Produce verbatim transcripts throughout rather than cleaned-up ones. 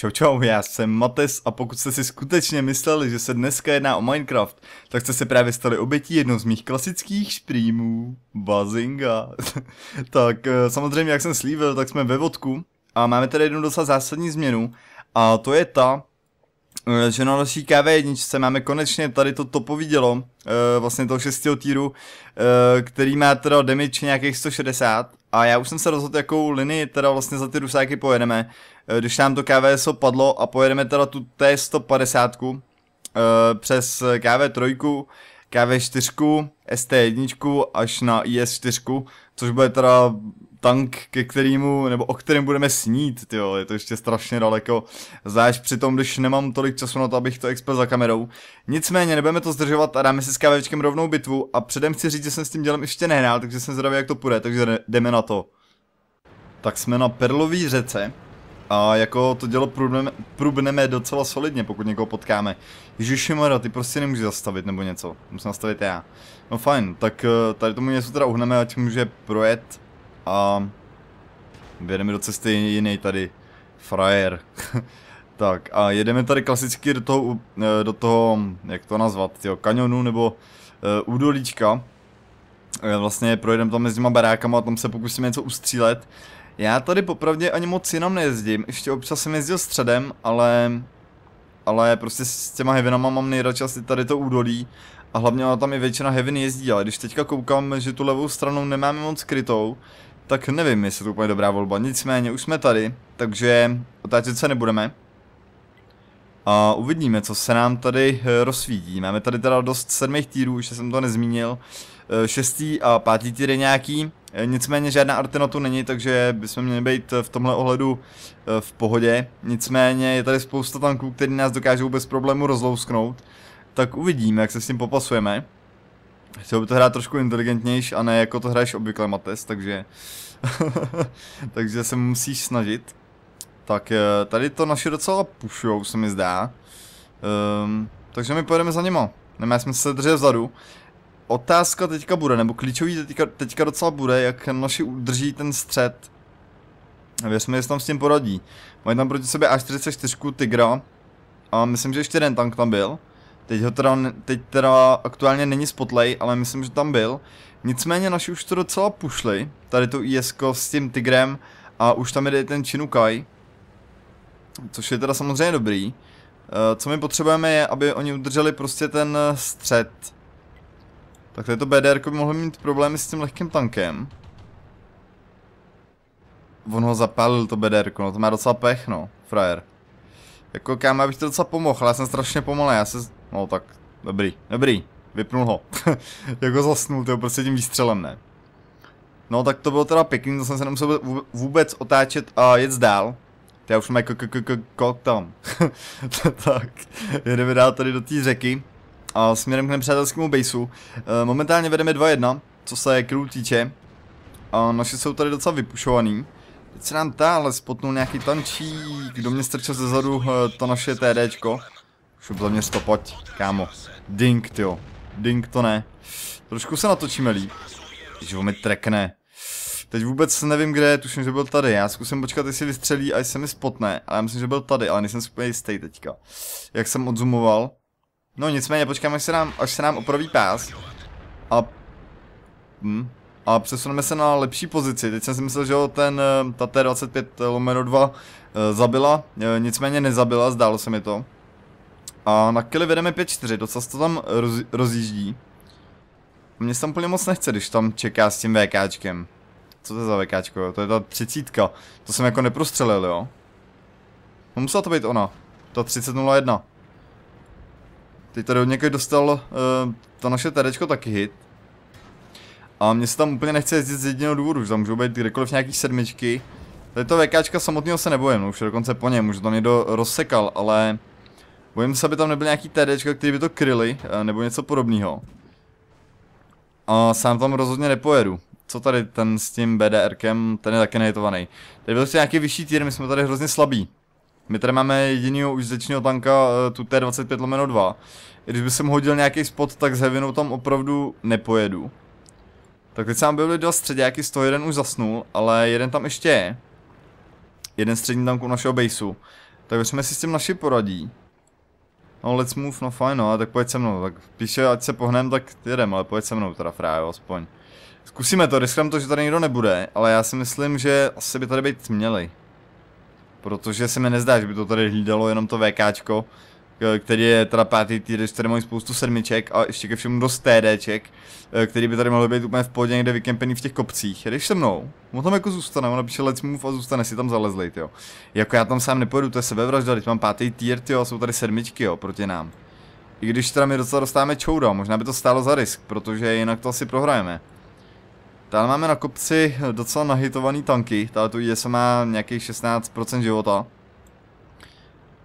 Čau čau, já jsem Mates a pokud jste si skutečně mysleli, že se dneska jedná o Minecraft, tak jste se právě stali obětí jednou z mých klasických šprýmů, Bazinga. Tak samozřejmě, jak jsem slíbil, tak jsme ve vodku a máme tady jednu docela zásadní změnu a to je ta, že na naší K V jedna máme konečně tady to topový dělo, vlastně toho šestého týru, který má teda damage nějakých sto šedesát. A já už jsem se rozhodl, jakou linii teda vlastně za ty rusáky pojedeme, když nám to K V S O padlo a pojedeme teda tu T sto padesát přes K V tři, K V čtyři, S T jedna až na I S čtyři, což bude teda tank, ke kterému, nebo o kterém budeme snít, tyjo, je to ještě strašně daleko, zvlášť přitom, když nemám tolik času na to, abych to expel za kamerou. Nicméně nebudeme to zdržovat a dáme si s KVčkem rovnou bitvu a předem chci říct, že jsem s tím dělem ještě nehrál, takže jsem zvědavý, jak to půjde, takže jdeme na to. Tak jsme na Perlový řece a jako to dělo průbneme, průbneme docela solidně, pokud někoho potkáme. Ježišimara, ty prostě nemůžeš zastavit nebo něco, musím zastavit já. No fajn, tak tady tomu něco teda uhneme, ať může projet. A vyjedeme do cesty jiný tady frajer. Tak a jedeme tady klasicky do toho, do toho jak to nazvat, tyho, kanionu nebo uh, údolíčka. Vlastně projedeme tam mezi těma barákama a tam se pokusíme něco ustřílet. Já tady popravdě ani moc jinam nejezdím, ještě občas jsem jezdil středem, ale ale prostě s těma heavinama mám nejradši asi tady to údolí. A hlavně ona tam i většina heavy jezdí, ale když teďka koukám, že tu levou stranu nemáme moc krytou, tak nevím, jestli to úplně dobrá volba. Nicméně už jsme tady, takže otáčet se nebudeme. A uvidíme, co se nám tady rozsvítí. Máme tady teda dost sedmých týrů, už jsem to nezmínil. Šestý a pátý týr je nějaký. Nicméně žádná arty na tu není, takže bychom měli být v tomhle ohledu v pohodě. Nicméně je tady spousta tanků, který nás dokážou bez problému rozlousknout. Tak uvidíme, jak se s tím popasujeme. Chtěl by to hrát trošku inteligentnější a ne jako to hraješ obvykle, Mates, takže takže se musíš snažit. Tak tady to naše docela pušujou, se mi zdá. Um, takže my pojedeme za nima. Nemáme jsme se držet vzadu. Otázka teďka bude, nebo klíčový teďka, teďka docela bude, jak naši udrží ten střed. Věřme, jestli tam s tím poradí. Mají tam proti sobě A čtyřicet čtyři Tigra. A myslím, že ještě jeden tank tam byl. Teď ho teda, teď teda aktuálně není spotlej, ale myslím, že tam byl. Nicméně naši už to docela pušli, tady to I S ko s tím Tigrem a už tam jde ten Chinukai, což je teda samozřejmě dobrý. Co my potřebujeme je, aby oni udrželi prostě ten střed. Tak tady to B D R ko by mohlo mít problémy s tím lehkým tankem. On ho zapálil, to B D R ko, no to má docela pech, no, frajer. Jako kámo, abych to docela pomohl, ale já jsem strašně pomalý, já se... No tak, dobrý, dobrý, vypnul ho. Jako zasnul, tyho, prostě tím výstřelem, ne. No tak to bylo teda pěkný, to jsem se nemusel vůbec otáčet a jet dál. Já už mám jako k tam. Tak, jedeme dál tady do té řeky. A směrem k nepřátelskému baseu. Momentálně vedeme dva jedna, co se krů týče. A naši jsou tady docela vypušovaný. Teď se nám táhle spotnul nějaký tančík, kdo mě strčil ze zadu to naše TDčko. Šup za mě to, pojď, kámo. Dink, tyjo. Dink to ne. Trošku se natočíme líp. Ježiš, on mi trekne. Teď vůbec nevím, kde je, tuším, že byl tady. Já zkusím počkat, jestli vystřelí, až se mi spotne. Ale já myslím, že byl tady, ale nejsem úplně jistý teďka. Jak jsem odzumoval. No nicméně, počkáme, až se nám, až se nám opraví pás. A... Hm. A přesuneme se na lepší pozici. Teď jsem si myslel, že ho ten, ta T dvacet pět lomeno dva zabila. Nicméně nezabila, zdálo se mi to. A na killy vedeme pět čtyři, docela se to tam roz, rozjíždí. Mně se tam úplně moc nechce, když tam čeká s tím VKčkem. Co to je za VKčko, jo? To je ta třicítka. To jsem jako neprostřelil, jo? No musela to být ona. Ta třicet nula jedna. Teď tady od někoho dostal uh, to naše TDčko taky hit. A mně se tam úplně nechce jezdit z jediného důvodu, že tam můžou být kdekoliv nějaký sedmičky. Tady to VKčka samotného se nebojím, no už dokonce po něm, už tam někdo rozsekal, ale bojím se, aby tam nebyl nějaký TDčka, který by to kryli, nebo něco podobného. A sám tam rozhodně nepojedu. Co tady ten s tím B D R kem, ten je taky nehitovaný. Tady byl ještě nějaký vyšší týr, my jsme tady hrozně slabí. My tady máme jedinýho užitečného tanka, tu T dvacet pět lomeno dva. Když by jsem hodil nějaký spot, tak s heavinou tam opravdu nepojedu. Tak teď se nám byly dva středňáky, z toho jeden už zasnul, ale jeden tam ještě je. Jeden střední tank u našeho baseu. Tak věřme si s tím naši poradí. No let's move, no fajn, no, tak pojď se mnou, tak píše, ať se pohnem, tak jedem, ale pojď se mnou teda frájo, aspoň. Zkusíme to, riskujeme to, že tady nikdo nebude, ale já si myslím, že asi by tady být měli. Protože se mi nezdá, že by to tady hlídalo jenom to VKčko, který je teda pátý týden, který mají spoustu sedmiček a ještě ke všemu dost TDček, který by tady mohly být úplně v pohodě někde vykempený v těch kopcích. Jdeš se mnou, on tam jako zůstane, on napíše let's move a zůstane si tam zalezlej, jo. Jako já tam sám nepojedu, to je sebevražda, teď mám pátý týr, jo, a jsou tady sedmičky, jo, proti nám. I když teda my docela dostáváme čouda, možná by to stálo za risk, protože jinak to asi prohrajeme. Tady máme na kopci docela nahitovaný tanky, tato I S má nějakých šestnáct procent života.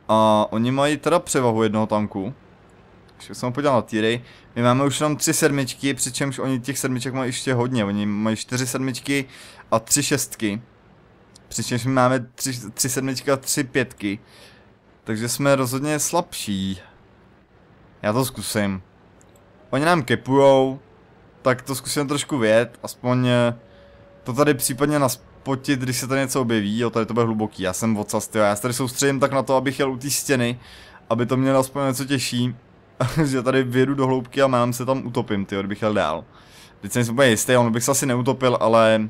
A oni mají teda převahu jednoho tanku. Ještě jsem podíval na týry. My máme už jenom tři sedmičky, přičemž oni těch sedmiček mají ještě hodně. Oni mají čtyři sedmičky a tři šestky. Přičemž my máme tři, tři sedmičky a tři pětky. Takže jsme rozhodně slabší. Já to zkusím. Oni nám kepujou. Tak to zkusíme trošku vět, aspoň to tady případně naspotit, když se tady něco objeví, jo, tady to bude hluboký, já jsem vocas, tyjo, já se tady soustředím tak na to, abych jel u té stěny, aby to mělo aspoň něco těžší, že tady vyjedu do hloubky a mám se tam utopím, tyjo, kdybych jel dál. Teď jsem úplně jistý, on bych se asi neutopil, ale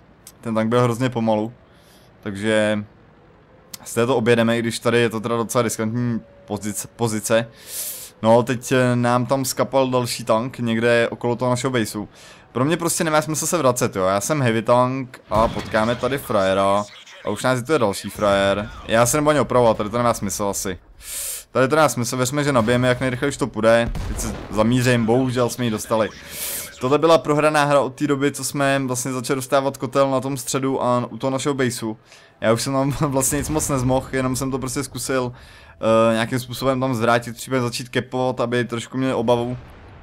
ten tank byl hrozně pomalu, takže z této objedeme, i když tady je to teda docela riskantní pozice, pozice. No, teď nám tam skapal další tank někde okolo toho našeho baseu. Pro mě prostě nemá smysl se vracet, jo. Já jsem heavy tank a potkáme tady frajera. A už nás je to je další frajer. Já se nebudu ani opravovat, tady to nemá smysl asi. Tady to nemá smysl, věřme, že nabijeme, jak nejrychleji už to půjde. Teď se zamířím, bohužel jsme ji dostali. Tohle byla prohraná hra od té doby, co jsme vlastně začali dostávat kotel na tom středu a u toho našeho baseu. Já už jsem tam vlastně nic moc nezmohl, jenom jsem to prostě zkusil uh, nějakým způsobem tam zvrátit, případně začít kepovat, aby trošku měli obavu.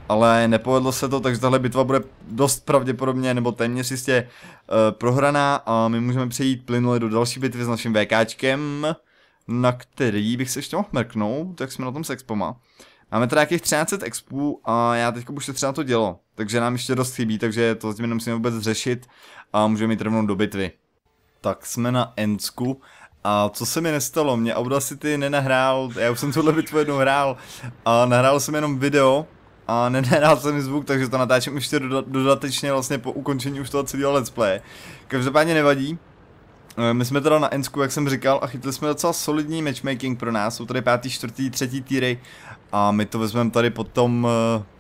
Ale nepovedlo se to, takže tahle bitva bude dost pravděpodobně, nebo téměř jistě uh, prohraná a my můžeme přejít plynule do další bitvy s naším VKčkem, na který bych se ještě mohl mrknout, tak jsme na tom s expoma. Máme teda nějakých třináct set expů a já teďka už se třeba to dělo, takže nám ještě dost chybí, takže to zatím nemusíme vůbec řešit a můžeme jít rovnou do bitvy. Tak jsme na Ensku a co se mi nestalo, mě Audacity nenahrál, já už jsem tuhle bitvu jednou hrál a nahrál jsem jenom video a nenahrál jsem zvuk, takže to natáčím ještě dodatečně vlastně po ukončení už toho celého let's play. Každopádně nevadí. My jsme teda na Ensku, jak jsem říkal, a chytili jsme docela solidní matchmaking pro nás, jsou tady pátý, čtvrtý, třetí týry a my to vezmeme tady po tom uh,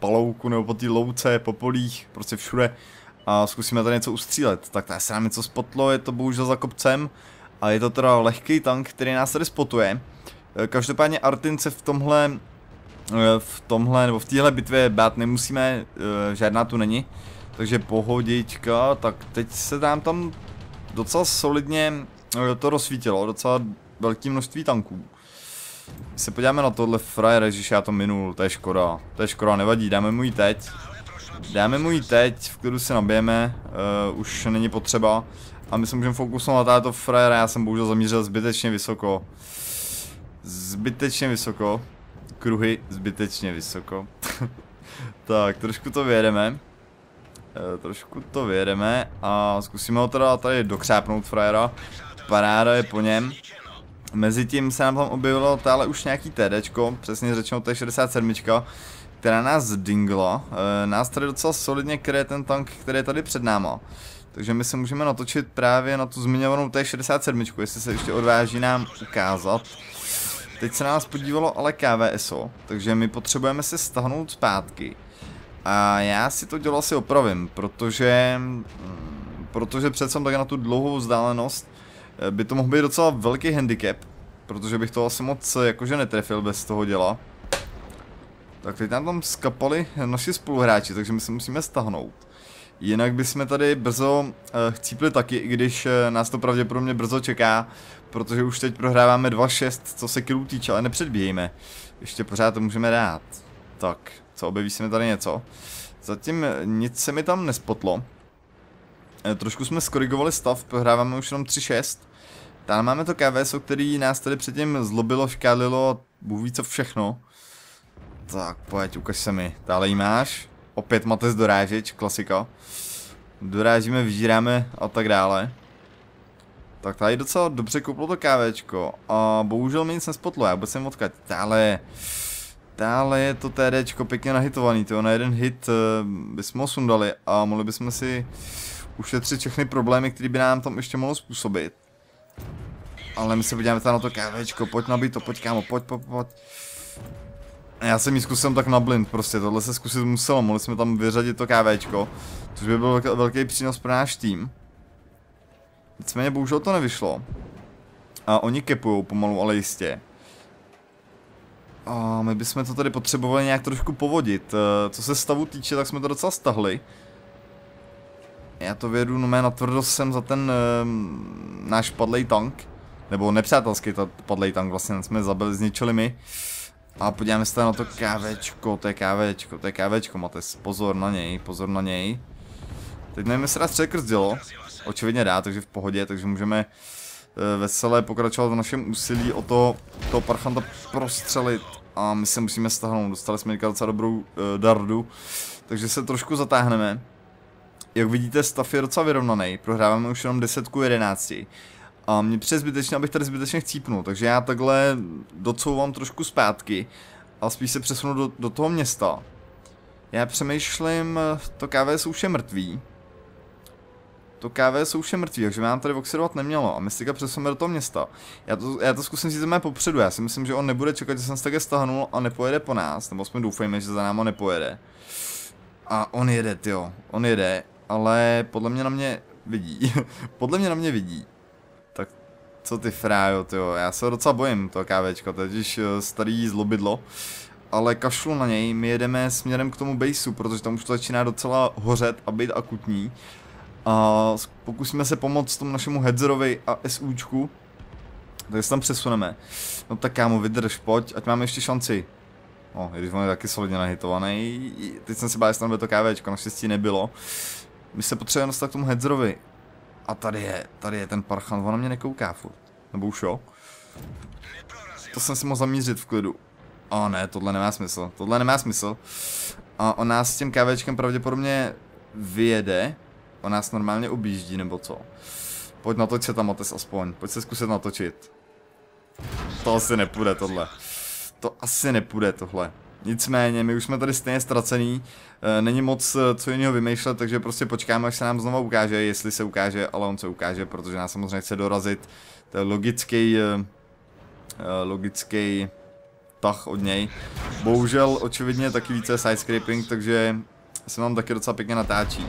palouku nebo po té louce, po polích, prostě všude a zkusíme tady něco ustřílet. Tak tady se nám něco spotlo, je to bohužel za kopcem a je to teda lehký tank, který nás tady spotuje. Každopádně Artin se v tomhle, v tomhle nebo v téhle bitvě bát nemusíme, žádná tu není, takže pohodička, tak teď se nám tam docela solidně to rozsvítilo, docela velké množství tanků. Se podíváme na tohle frajera, ježiš, já to minul, to je škoda, to je škoda, nevadí, dáme mu ji teď. Dáme mu ji teď, v klidu si nabijeme, uh, už není potřeba. A my se můžeme fokusovat na tato frajera, já jsem bohužel zamířil zbytečně vysoko. Zbytečně vysoko, kruhy zbytečně vysoko. Tak, trošku to vyjedeme. Trošku to vyjedeme a zkusíme ho teda tady dokřápnout frajera. Paráda je po něm. Mezitím se nám tam objevilo tále už nějaký TDčko, přesně řečeno T šedesát sedm, která nás dingla. Nás tady docela solidně kryje ten tank, který je tady před náma. Takže my se můžeme natočit právě na tu zmiňovanou T šedesát sedm, jestli se ještě odváží nám ukázat. Teď se nás podívalo ale K V S O, takže my potřebujeme se stáhnout zpátky. A já si to dělo asi opravím, protože, protože přece tak na tu dlouhou vzdálenost by to mohl být docela velký handicap, protože bych to asi moc jakože netrefil bez toho děla. Tak teď nám tam skapali naši spoluhráči, takže my se musíme stahnout. Jinak bychom tady brzo chcípli taky, i když nás to pravděpodobně brzo čeká, protože už teď prohráváme dva šest, co se kilů týče, ale nepředbíjejme. Ještě pořád to můžeme dát. Tak. Co, objeví se mi tady něco? Zatím nic se mi tam nespotlo. Trošku jsme skorigovali stav, prohráváme už jenom tři šest. Tam máme to K V S O, který nás tady předtím zlobilo, škálilo, bůh ví co všechno. Tak pojď, ukaž se mi. Tále jí máš. Opět Mates dorážeč, klasika. Dorážíme, vyžíráme a tak dále. Tak tady docela dobře koupilo to KVčko. A bohužel mi nic nespotlo, já vůbec jsem odkaď. Dále, dále je to TDčko pěkně nahitovaný, to na jeden hit uh, bychom ho sundali a mohli bychom si ušetřit všechny problémy, které by nám tam ještě mohlo způsobit. Ale my se podíváme tam na to KVčko, pojď nabít to, pojď kámo, pojď, pojď, pojď. Já jsem ji zkusil tak na blind, prostě tohle se zkusit muselo, mohli jsme tam vyřadit to KVčko, což by byl velký přínos pro náš tým. Nicméně bohužel to nevyšlo. A oni kepujou pomalu, ale jistě. A my bychom to tady potřebovali nějak trošku povodit. Co se stavu týče, tak jsme to docela stahli. Já to vědu, no mé natvrdost jsem za ten um, náš padlej tank. Nebo nepřátelský padlej tank, vlastně jsme zabili, zničili my. A podíváme se na to KVčko, to je KVčko, to je KVčko, Mates, pozor na něj, pozor na něj. Teď nevím, jestli nás překrzdilo, očividně dá, takže v pohodě, takže můžeme veselé pokračovat v našem úsilí o to, toho parchanta prostřelit. A my se musíme stáhnout, dostali jsme docela dobrou uh, dardu, takže se trošku zatáhneme. Jak vidíte, stav je docela vyrovnaný, prohráváme už jenom deset ku jedenácti. A mě přes zbytečně, abych tady zbytečně chcípnul, takže já takhle docouvám trošku zpátky a spíš se přesunu do, do toho města. Já přemýšlím, to K V S O už je mrtvý. To K V S O už je mrtvý, takže nám tady oxidovat nemělo a mystika přesuneme do toho města. Já to, já to zkusím říct mé popředu, já si myslím, že on nebude čekat, že jsem se také stahnul a nepojede po nás, nebo aspoň doufejme, že za náma nepojede. A on jede, tyjo, on jede, ale podle mě na mě vidí, podle mě na mě vidí. Tak co ty frájo, tyjo, já se docela bojím toho KVčka, to je totiž starý zlobidlo. Ale kašlu na něj, my jedeme směrem k tomu baseu, protože tam už to začíná docela hořet a být akutní. A pokusíme se pomoct tomu našemu Hetzerovi a SUčku. Takže se tam přesuneme. No tak kámo, vydrž, pojď, ať máme ještě šanci. No, i když on je taky solidně nahitovaný. Teď jsem si bál, jestli tam bude to KVčko, naštěstí nebylo. My se potřebujeme dostat k tomu Hetzerovi. A tady je, tady je ten parchan, on na mě nekouká furt. Nebo už jo? To jsem si mohl zamířit v klidu. A ne, tohle nemá smysl, tohle nemá smysl. A on nás s tím KVčkem pravděpodobně vyjede. On nás normálně objíždí, nebo co? Pojď natoč se tam, Mates, aspoň. Pojď se zkusit natočit. To asi nepůjde, tohle. To asi nepůjde, tohle. Nicméně, my už jsme tady stejně ztracený. Není moc co jiného vymýšlet, takže prostě počkáme, až se nám znovu ukáže, jestli se ukáže, ale on se ukáže, protože nás samozřejmě chce dorazit. To je logický... Logický... tah od něj. Bohužel očividně taky více sidescraping, takže se nám taky docela pěkně natáčí.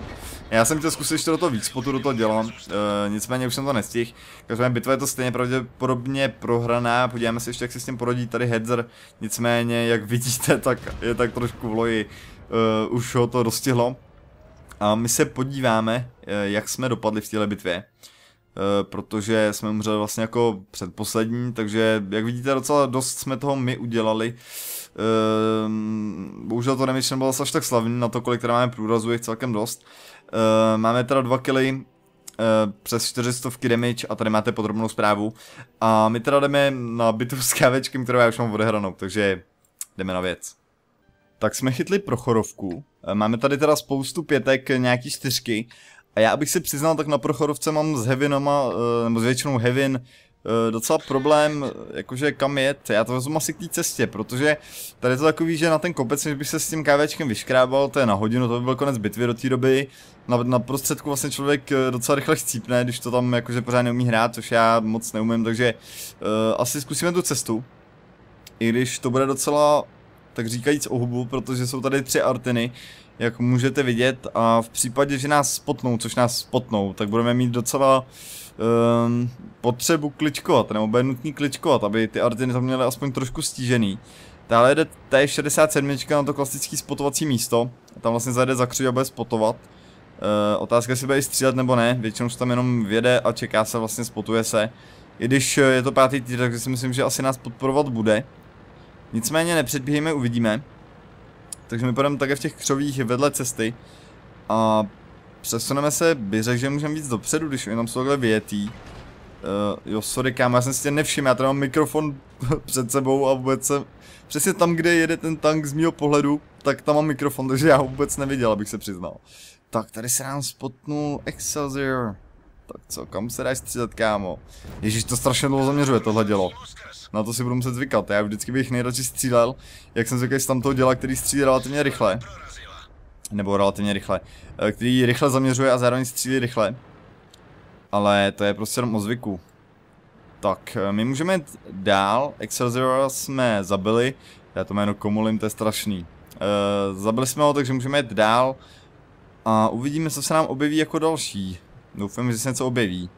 Já jsem chtěl zkusit ještě do toho víc spotu, do toho dělám, e, nicméně už jsem to nestihl. Každopádně bitva je to stejně pravděpodobně prohraná, podíváme se ještě, jak se s tím porodí tady Hetzer. Nicméně, jak vidíte, tak je tak trošku v loji, e, už ho to dostihlo. A my se podíváme, e, jak jsme dopadli v této bitvě. Uh, protože jsme umřeli vlastně jako předposlední, takže jak vidíte, docela dost jsme toho my udělali. Uh, bohužel to damage nebylo až tak slavný, na to, kolik tady máme průrazů, je celkem dost. Uh, máme teda dva killy, uh, přes čtyři sta damage a tady máte podrobnou zprávu. A my teda jdeme na bitvu s KVčkem, kterou já už mám odehranou, takže jdeme na věc. Tak jsme chytli Prokhorovku, uh, máme tady teda spoustu pětek, nějaký čtyřky. A já, abych si přiznal, tak na Prokhorovce mám s heavinama, nebo s většinou heavin, docela problém, jakože kam jet. Já to vezmu asi k té cestě, protože tady je to takový, že na ten kopec, než bych se s tím KVčkem vyškrábal, to je na hodinu, to by byl konec bitvy do té doby. Na, na prostředku vlastně člověk docela rychle chcípne, když to tam jakože pořád neumí hrát, což já moc neumím, takže uh, asi zkusíme tu cestu. I když to bude docela, tak říkajíc, ohubu, protože jsou tady tři artiny, jak můžete vidět, a v případě, že nás spotnou, což nás spotnou, tak budeme mít docela um, potřebu kličkovat, nebo bude nutný kličkovat, aby ty artiny to měly aspoň trošku stížený. Dále jde T šedesát sedm na to klasické spotovací místo, tam vlastně zajde za křiv a bude spotovat. Uh, otázka, jestli bude i střílet nebo ne, většinou se tam jenom vjede a čeká se, vlastně spotuje se. I když je to pátý týden, takže si myslím, že asi nás podporovat bude. Nicméně nepředběhejme, uvidíme. Takže my půjdeme také v těch křovích vedle cesty a přesuneme se, bych řekl, že můžeme víc dopředu, když oni tam jsou takhle vyjetý. Uh, jo, sorry kámo, já jsem si tě nevšiml, já tady mám mikrofon před sebou a vůbec jsem... Přesně tam, kde jede ten tank z mýho pohledu, tak tam mám mikrofon, takže já ho vůbec neviděl, abych se přiznal. Tak, tady se nám spotnul Excelsior. Tak co, kam se dáš střílet, kámo? Ježíš, to strašně dlouho zaměřuje tohle dělo. Na to si budu muset zvykat, já vždycky bych nejradši střílel, jak jsem zvyklý z tamtoho děla, který střílí relativně rychle. Nebo relativně rychle. Který rychle zaměřuje a zároveň střílí rychle. Ale to je prostě jenom o zvyku. Tak, my můžeme jít dál. Excelsiora jsme zabili. Já to jméno komolím, to je strašný. E, zabili jsme ho, takže můžeme jít dál. A uvidíme, co se nám objeví jako další. Doufám, že se něco objeví.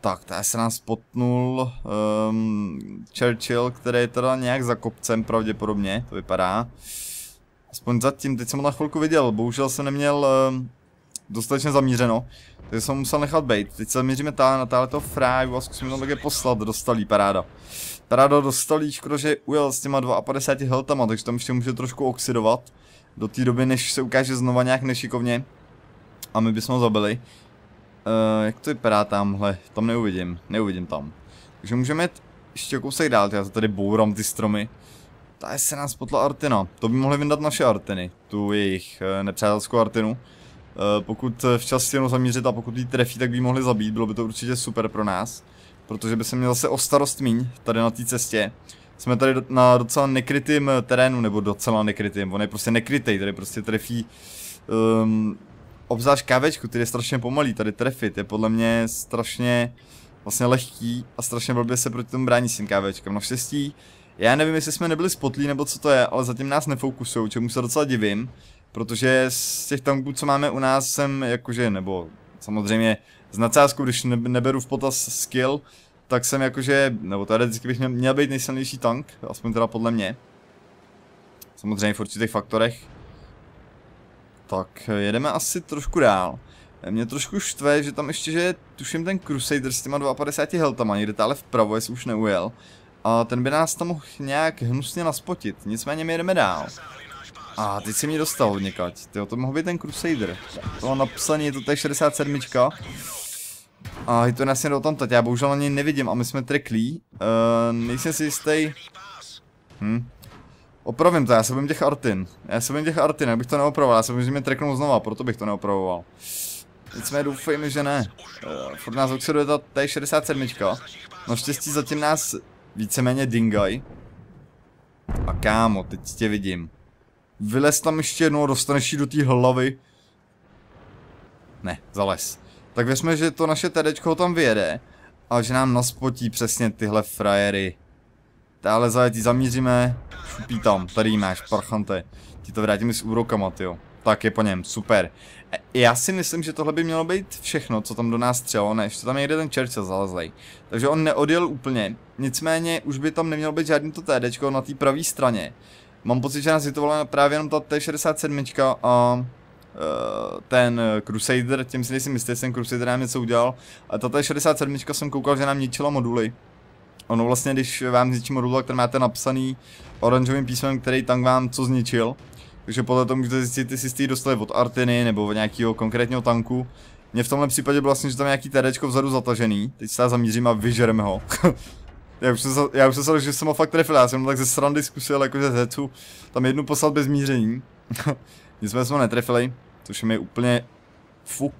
Tak, tady se nám spotnul um, Churchill, který je teda nějak za kopcem pravděpodobně, to vypadá. Aspoň zatím, teď jsem ho na chvilku viděl, bohužel jsem neměl um, dostatečně zamířeno, takže jsem musel nechat bejt. Teď se zamíříme na táhletoho fráju a zkusíme tam také poslat, dostalý, paráda. Paráda dostalý, škoda, že ujel s těma dvaapadesáti heltama, takže tam ještě může trošku oxidovat. Do té doby, než se ukáže znova nějak nešikovně. A my bychom ho zabili. Uh, jak to vypadá tamhle? Tam neuvidím, neuvidím tam. Takže můžeme jít ještě kousek dál, já to tady bourám ty stromy. Tady se nás potla Artina, to by mohly vyndat naše Artiny, tu jejich uh, nepřátelskou Artinu. Uh, pokud včas stěnu zamířit a pokud ji trefí, tak by ji mohli zabít, bylo by to určitě super pro nás. Protože by se měl zase o starost míň tady na té cestě. Jsme tady na docela nekrytým terénu, nebo docela nekrytým, on je prostě nekrytej, tady prostě trefí... Um, Obzvlášť kávečku, který je strašně pomalý, tady trefit je podle mě strašně vlastně lehký a strašně blbě se proti tomu brání s tím kávečkem. Naštěstí, já nevím, jestli jsme nebyli spotlí nebo co to je, ale zatím nás nefokusujou, čemu se docela divím, protože z těch tanků, co máme u nás, jsem jakože, nebo samozřejmě z nadsázkou, když neberu v potaz skill, tak jsem jakože, nebo teoreticky bych měl být nejsilnější tank, aspoň teda podle mě. Samozřejmě v určitých faktorech. Tak, jedeme asi trošku dál. Mě trošku štve, že tam ještě, že tuším ten Crusader s těma dvaapadesáti heltama, někde tále vpravo, jestli už neujel. A ten by nás tam mohl nějak hnusně naspotit, nicméně my jedeme dál. A teď se mě dostal od někať, tyjo, to mohl být ten Crusader. To mám napsaný, to je šedesát sedm. A je to jasně do tamtať, já bohužel na něj nevidím a my jsme treklí. Uh, nejsem si jistý. Hm. Opravím to, já se bojím těch Artin. Já se bojím těch Artin, abych to neopravoval, já se bojím, že mě treknou znova, proto bych to neopravoval. Nicméně doufejme, že ne. Uh, furt nás oxiduje ta T šedesát sedm. Naštěstí zatím nás víceméně dingaj. A kámo, teď tě vidím. Vylez tam ještě jednou, dostaneš jí do té hlavy. Ne, zales. Tak věřme, že to naše TDčko ho tam vyjede. A že nám naspotí přesně tyhle frajery. Táhle zajetí zamíříme, šupí tam, tady máš, parchante, ti to vrátíme s úrokama, tyjo. Tak je po něm, super. E, já si myslím, že tohle by mělo být všechno, co tam do nás střelo, ne, ještě tam někde ten Churchill zalezlej. Takže on neodjel úplně, nicméně už by tam nemělo být žádný to TDčko na té pravé straně. Mám pocit, že nás vytovala právě jenom ta T šedesát sedm a... ten Crusader, tím si nejsem jistý, ten Crusader nám něco udělal. A ta T šedesát sedm jsem koukal, že nám ničila moduly. Ono vlastně, když vám zničí modul, který máte napsaný oranžovým písmem, který tank vám co zničil. Takže podle toho můžete zjistit, jestli jste ji dostali od Artiny nebo od nějakého konkrétního tanku. Mně v tomhle případě bylo vlastně, že tam nějaký TDčko vzadu zatažený. Teď se já zamířím a vyžereme ho. já už jsem se, já už jsem se, že jsem ho fakt trefil, já jsem tak ze srandy zkusil jakože z Hetzu tam jednu poslat bez míření. Nicméně jsme ho netrefili, což mi je úplně fuk.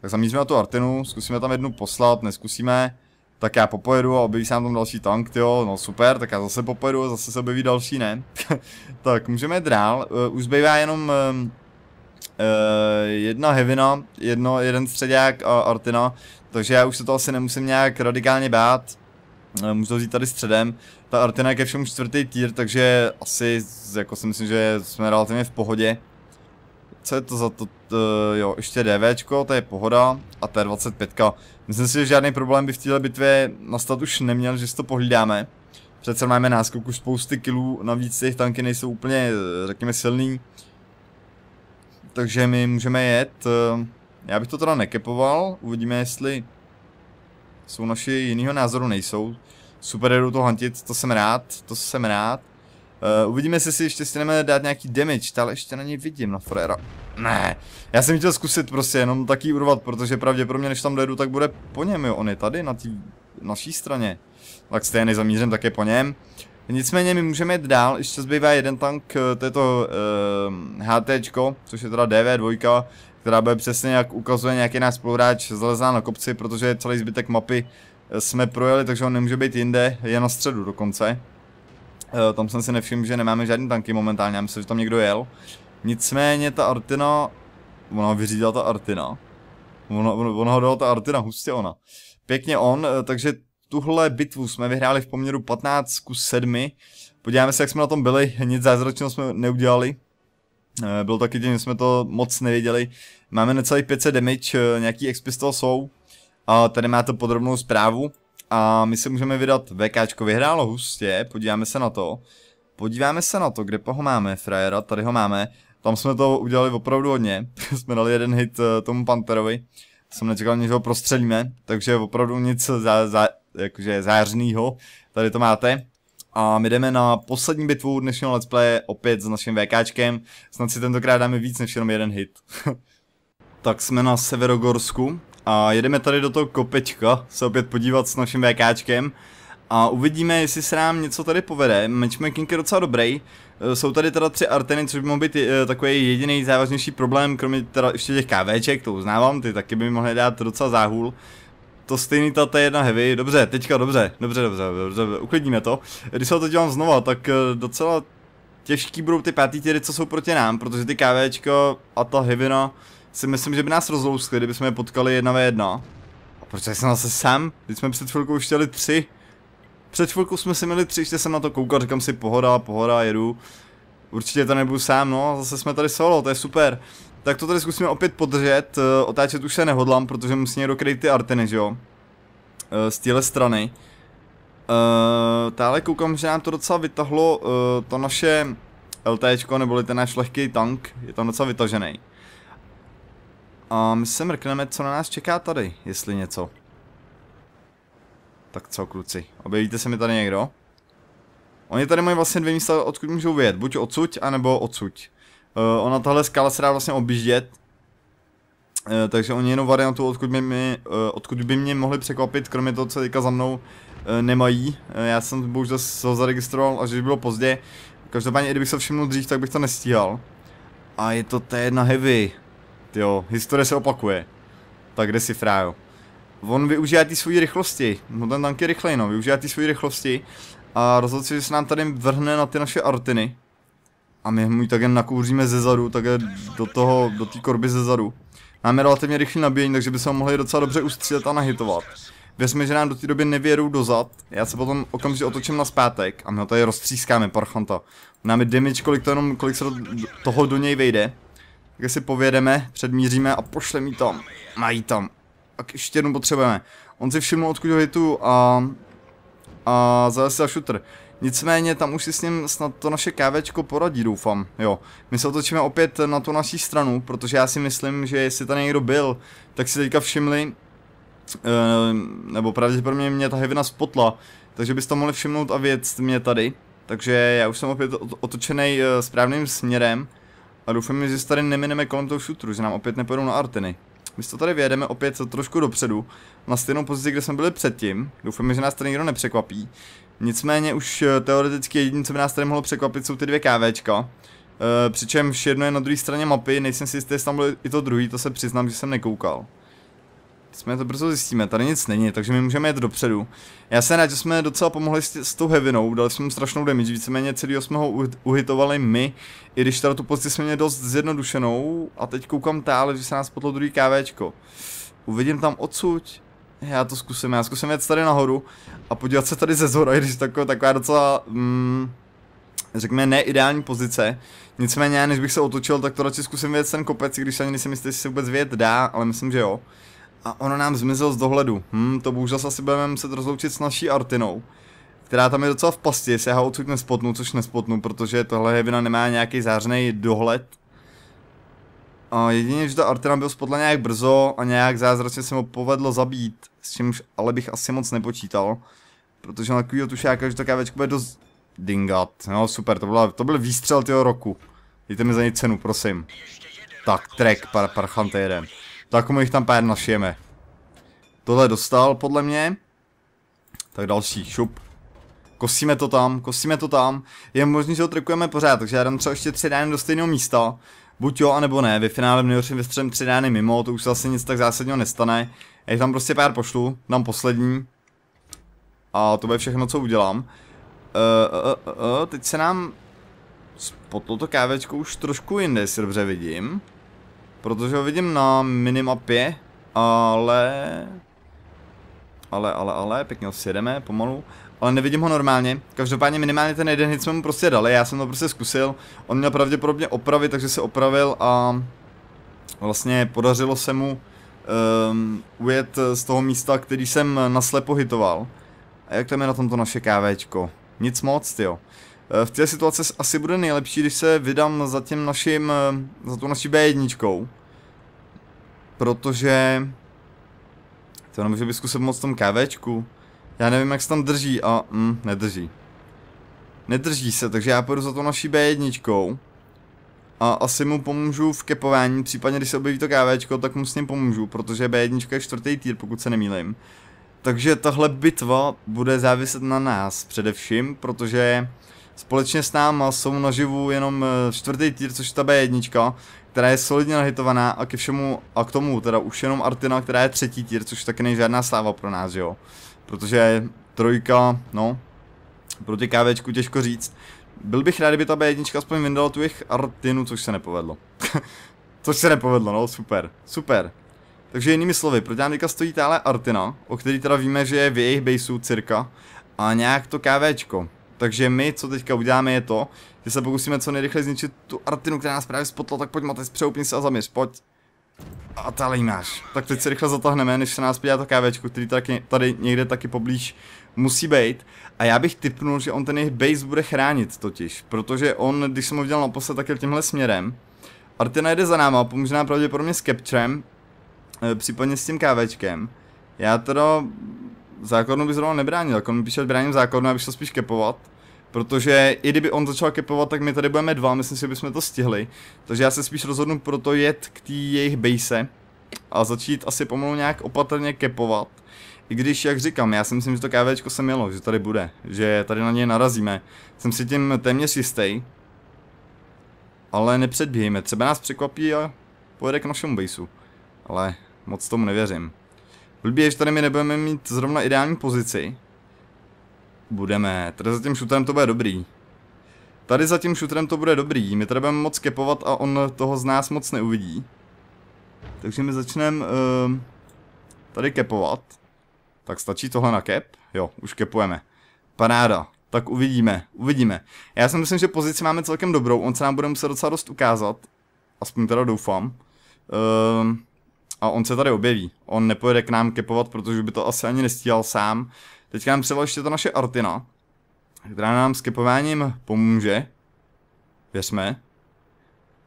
Tak zamíříme na tu Artinu, zkusíme tam jednu poslat, neskusíme. Tak já popojedu a objeví se nám tam další tank, tyjo, no super, tak já zase popojedu a zase se objeví další, ne? Tak můžeme jít dál, už zbývá jenom um, uh, jedna hevina, jedno, jeden středák a Artina, takže já už se to asi nemusím nějak radikálně bát, můžu to vzít tady středem, ta Artina je ke všemu čtvrtý tier, takže asi, jako si myslím, že jsme relativně v pohodě. Co je to za to, t, jo, ještě DVčko, to je pohoda a to je dvacet pět. Myslím si, že žádný problém by v této bitvě nastat už neměl, že si to pohlídáme. Přece máme náskok už spousty killů, navíc těch tanky nejsou úplně, řekněme, silný. Takže my můžeme jet. Já bych to teda nekepoval, uvidíme, jestli jsou naši jinýho názoru, nejsou. Super, jedou to hantit, to jsem rád, to jsem rád. Uh, uvidíme, jestli si ještě stihneme dát nějaký damage, ale ještě na něj vidím, na frajera. Ne, já jsem chtěl zkusit prostě jenom taky urvat, protože pravděpodobně, než tam dojedu, tak bude po něm, jo, on je tady, na té naší straně. Tak stejně zamířím, tak je po něm. Nicméně my můžeme jít dál, ještě zbývá jeden tank, to je to uh, HTčko, což je teda D V dva, která bude přesně, jak ukazuje nějaký náš spoluhráč, zalezá na kopci, protože celý zbytek mapy jsme projeli, takže on nemůže být jinde, je na středu dokonce. Tam jsem si nevšiml, že nemáme žádný tanky momentálně, já myslím, že tam někdo jel. Nicméně ta Artina, ona vyřídila ta Artina. Ona, ona ho dala ta Artina, hustě ona. Pěkně on, takže tuhle bitvu jsme vyhráli v poměru patnáct ku sedmi. Podíváme se, jak jsme na tom byli, nic zázračného jsme neudělali. Bylo taky tím, že jsme to moc nevěděli. Máme necelý pět set damage, nějaký expy z toho jsou. A tady máte podrobnou zprávu. A my se můžeme vydat, VKčko vyhrálo hustě, podíváme se na to. Podíváme se na to, kde ho máme, frajera, tady ho máme. Tam jsme to udělali opravdu hodně, jsme dali jeden hit tomu Pantherovi. Jsem nečekal, že ho prostřelíme, takže opravdu nic zá, zá, jakože zářnýho, tady to máte. A my jdeme na poslední bitvu dnešního let's play opět s naším VKčkem. Snad si tentokrát dáme víc než jenom jeden hit. Tak jsme na Severogorsku a jedeme tady do toho kopečka se opět podívat s naším VKčkem. A uvidíme, jestli se nám něco tady povede. Matchmaking je docela dobrý. Jsou tady teda tři arteny, což by mohl být takový jediný závažnější problém, kromě teda ještě těch KVček, to uznávám, ty taky by mohly dát docela záhůl. To stejný ta T jedna Heavy, dobře, teďka dobře, dobře, dobře, dobře, dobře, uklidníme to. Když se to dělám znova, tak docela těžký budou ty pátý těry, co jsou proti nám, protože ty KVčko a ta Heavyna si myslím, že by nás rozlouskly, kdyby jsme je potkali jedna na jedna. A proč jsem zase sám? Když jsme před chvilkou už chtěli tři. Před chvilkou jsme si měli tři, ještě jsem na to koukal, říkám si pohoda, pohoda, jedu. Určitě to nebudu sám, no, zase jsme tady solo, to je super. Tak to tady zkusíme opět podržet, otáčet už se nehodlám, protože musí někdo kryt ty arteny, že jo? Z téhle strany. Táhle koukám, že nám to docela vytahlo, to naše LTčko, neboli ten náš lehký tank, je tam docela vytažený. A my se mrkneme, co na nás čeká tady, jestli něco. Tak co, kluci, objevíte se mi tady někdo? Oni tady mají vlastně dvě místa, odkud můžou vyjet, buď odsuť, anebo odsuť. Uh, ona tahle skala se dá vlastně objíždět. Uh, takže oni jenom variantu, odkud by, mě, uh, odkud by mě mohli překvapit, kromě toho, co teďka za mnou uh, nemají. Uh, já jsem bohužel se ho zaregistroval, až když bylo pozdě. Každopádně, i kdybych se všimnul dřív, tak bych to nestíhal. A je to T jedna Heavy. Jo, historie se opakuje. Tak kde si, frájo? On využívá ty svoji rychlosti, no ten tank je rychlej, no, využívá ty svoji rychlosti a rozhodl se, že se nám tady vrhne na ty naše artiny. A my mu ji také nakouříme zezadu, také do toho, do té korby zezadu. Máme relativně rychlý nabíjení, takže by se ho mohli docela dobře ustřílet a nahitovat. Věřme, že nám do té doby nevědou dozad, já se potom okamžitě otočím na zpátek a my ho tady roztřískáme, parchanta. Máme damage, kolik to jenom, kolik se do, toho do něj vejde. Takže si povědeme, předmíříme a pošleme ji tam, mají tam. Tak ještě jednou potřebujeme. On si všiml, odkud ho hitu a, a zalezl šutr. Nicméně tam už si s ním snad to naše kávečko poradí, doufám. Jo, my se otočíme opět na tu naší stranu, protože já si myslím, že jestli tady někdo byl, tak si teďka všimli, e, nebo pravděpodobně mě ta Heavina spotla, takže byste mohli všimnout a věc mě tady. Takže já už jsem opět otočený správným směrem a doufám, že se tady nemineme kolem toho šutru, že nám opět nepojedou na artiny. My to tady vyjedeme opět trošku dopředu, na stejnou pozici, kde jsme byli předtím. Doufám, že nás tady nikdo nepřekvapí. Nicméně už teoreticky jediné, co by nás tady mohlo překvapit, jsou ty dvě KVčka. E, přičemž jedno je na druhé straně mapy, nejsem si jistý, jestli tam bylo i to druhý, to se přiznám, že jsem nekoukal. Jsme to brzo zjistíme, tady nic není, takže my můžeme jít dopředu. Já jsem rád, že jsme docela pomohli s, s tou Heavinou, dali jsme mu strašnou damage, víceméně celýho jsme ho uhitovali my, i když teda tu pozici jsme měli dost zjednodušenou, a teď koukám tále, že se nás potlo druhý KVčko. Uvidím tam odsuť, já to zkusím, já zkusím jít tady nahoru a podívat se tady ze zhora, i když taková, taková docela, mm, řekněme, neideální pozice. Nicméně já, než bych se otočil, tak to radši zkusím vyjet ten kopec, i když ani nejsem jistý, jestli se vůbec vyjet dá, ale myslím, že jo. A ono nám zmizel z dohledu. Hm, to bohužel asi budeme muset rozloučit s naší Artinou, která tam je docela v pasti, jestli já ho odsud nespotnu, což nespotnu, protože tohle Heavina nemá nějaký zářnej dohled. A jedině, že ta Artina byl spotla nějak brzo a nějak zázračně se mu povedlo zabít, s čímž ale bych asi moc nepočítal, protože na takovýho tušáka, že ta kávečka bude dost dingat. No super, to, byla, to byl výstřel těho roku. Dejte mi za něj cenu, prosím. Tak, trek, par, parchante jeden. Tak mu jich tam pár našijeme. Tohle dostal podle mě. Tak další, šup. Kosíme to tam, kosíme to tam. Je možný, že ho trikujeme pořád, takže já dám třeba ještě tři dány do stejného místa. Buď jo, anebo ne, ve finále v nejhorším vystřelím tři dány mimo, to už se asi nic tak zásadního nestane. Já tam prostě pár pošlu, dám poslední. A to bude všechno, co udělám. Uh, uh, uh, uh, teď se nám spotlo to kávečko už trošku jinde, jestli dobře vidím. Protože ho vidím na minimapě, ale... Ale, ale, ale, pěkně si jedeme, pomalu. Ale nevidím ho normálně, každopádně minimálně ten jeden hit jsme mu prostě dali, já jsem to prostě zkusil. On měl pravděpodobně opravit, takže se opravil a vlastně podařilo se mu um, ujet z toho místa, který jsem naslepo hitoval. A jak tam je na tomto naše kávečko? Nic moc, jo. V té situaci asi bude nejlepší, když se vydám za tím naším, za tu naší bé jedna. Protože... To nemůže by zkusit moc v tom kávečku. Já nevím, jak se tam drží a... Mm, nedrží. Nedrží se, takže já půjdu za to naší bé jedna. A asi mu pomůžu v kepování, případně když se objeví to kávečko, tak mu s ním pomůžu, protože bé jedna je čtvrtý týr, pokud se nemýlím. Takže tahle bitva bude záviset na nás především, protože společně s náma jsou naživu jenom čtvrtý týr, což je ta bé jedna, která je solidně nahitovaná a ke všemu a k tomu teda už jenom Artina, která je třetí týr, což taky není žádná sláva pro nás, jo. Protože trojka, no, proti kávečku těžko říct. Byl bych rád, kdyby ta bé jedna aspoň vyndala tu jejich Artinu, což se nepovedlo. Což se nepovedlo, no, super, super. Takže jinými slovy, proti nám teďka stojí táhle Artina, o který teda víme, že je v jejich baseu cirka, a nějak to kávečko. Takže my, co teďka uděláme, je to, že se pokusíme co nejrychleji zničit tu Artinu, která nás právě spotla, tak pojď, Matej, přehoupni se a zaměř, pojď. A tady máš. Tak teď se rychle zatáhneme, než se nás podívá to kávečko, který tady, tady někde taky poblíž musí být. A já bych tipnul, že on ten jejich base bude chránit totiž, protože on, když jsem ho viděl naposled, tak je tímhle směrem. Artina jde za náma, pomůže nám pravděpodobně s capturem, případně s tím kávečkem. Já teda základnu bych zrovna nebránil, jako on mi píše, bráním základnu, já bych šel spíš kepovat. Protože i kdyby on začal kepovat, tak my tady budeme dva, myslím si, že bychom to stihli. Takže já se spíš rozhodnu pro to jet k té jejich base a začít asi pomalu nějak opatrně kepovat. I když, jak říkám, já si myslím, že to kávečko se mělo, že tady bude, že tady na něj narazíme. Jsem si tím téměř jistý. Ale nepředbíjíme, třeba nás překvapí a pojede k našemu baseu. Ale moc tomu nevěřím. Blbě, že tady my nebudeme mít zrovna ideální pozici. Budeme, tady za tím šutrem to bude dobrý. Tady za tím šutrem to bude dobrý, my tady budeme moc kepovat a on toho z nás moc neuvidí. Takže my začneme uh, tady kepovat. Tak stačí tohle na kep? Jo, už kepujeme. Paráda, tak uvidíme, uvidíme. Já si myslím, že pozici máme celkem dobrou, on se nám bude muset docela dost ukázat. Aspoň teda doufám. Uh, a on se tady objeví, on nepojede k nám kepovat, protože by to asi ani nestíhal sám. Teďka nám přijela ještě ta naše Artina, která nám s kepováním pomůže, věřme,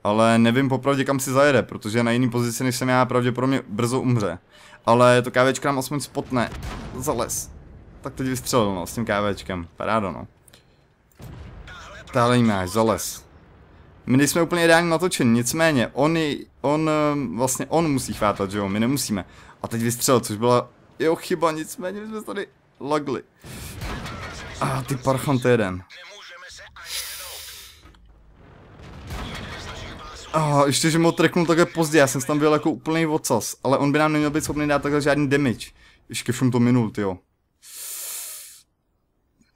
ale nevím popravdě, kam si zajede, protože na jiný pozici než jsem já pravděpodobně brzo umře, ale to kávečka nám aspoň spotne za les, tak teď vystřelil, no, s tím kávečkem, parádo, no. Tahle jí máš, za les. My nejsme úplně ideálně natočeni, nicméně, on, on, vlastně on musí chvátat, že jo, my nemusíme. A teď vystřelil, což byla jeho chyba, nicméně my jsme tady lagli. A ah, ty parchant jeden. A ah, ještě, že mu ho treknul takhle pozdě, já jsem tam byl jako úplný vocas, ale on by nám neměl být schopný dát takhle žádný damage. Ještě všem to minul, tyjo.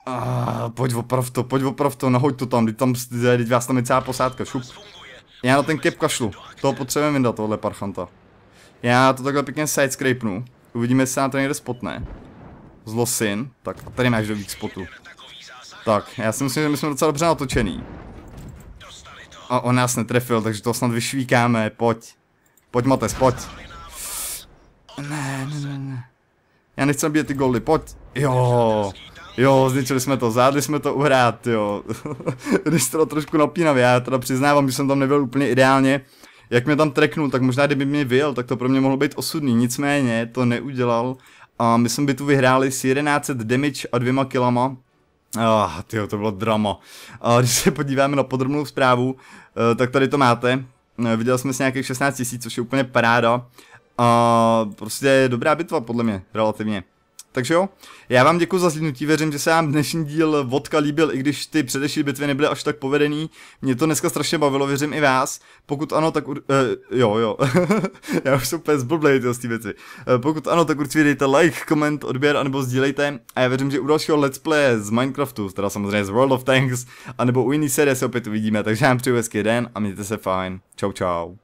Ah, pojď oprav to, pojď oprav to, nahoď to tam, teď tam, teď vás tam je celá posádka, šup. Já na ten kep kašlu, toho potřebujeme vyndat, tohle parchanta. Já to takhle pěkně sidescrapnu, uvidíme, jestli se nám to někde spotne. Zlosin, tak a tady máš do víc spotu. Tak, já si myslím, že my jsme docela dobře natočený. A on nás netrefil, takže to snad vyšvíkáme, pojď. Pojď, Mates, pojď. Ne, ne, ne, ne. Já nechci nabíjet ty goldy, pojď. Jo. Jo, zničili jsme to, zvládli jsme to uhrát, jo. Když to trošku napínavě, já teda přiznávám, že jsem tam nebyl úplně ideálně. Jak mě tam treknul, tak možná kdyby mě vyjel, tak to pro mě mohlo být osudný, nicméně to neudělal. A my jsme bitvu vyhráli s jedenáct set damage a dvěma kilama. Ah, tyjo, to bylo drama. A když se podíváme na podrobnou zprávu, tak tady to máte. Viděli jsme si nějakých šestnáct tisíc, což je úplně paráda. A prostě dobrá bitva, podle mě, relativně. Takže jo, já vám děkuji za zhlídnutí, věřím, že se vám dnešní díl vodka líbil, i když ty předešlé bitvy nebyly až tak povedený. Mě to dneska strašně bavilo, věřím i vás. Pokud ano, tak... Uh, jo, jo. Já už jsem úplně zblblej z té věci. Uh, pokud ano, tak určitě dejte like, koment, odběr, anebo sdílejte. A já věřím, že u dalšího let's play z Minecraftu, teda samozřejmě z World of Tanks, anebo u jiný série se opět uvidíme. Takže vám přeju hezký den a mějte se fajn. Čau, čau.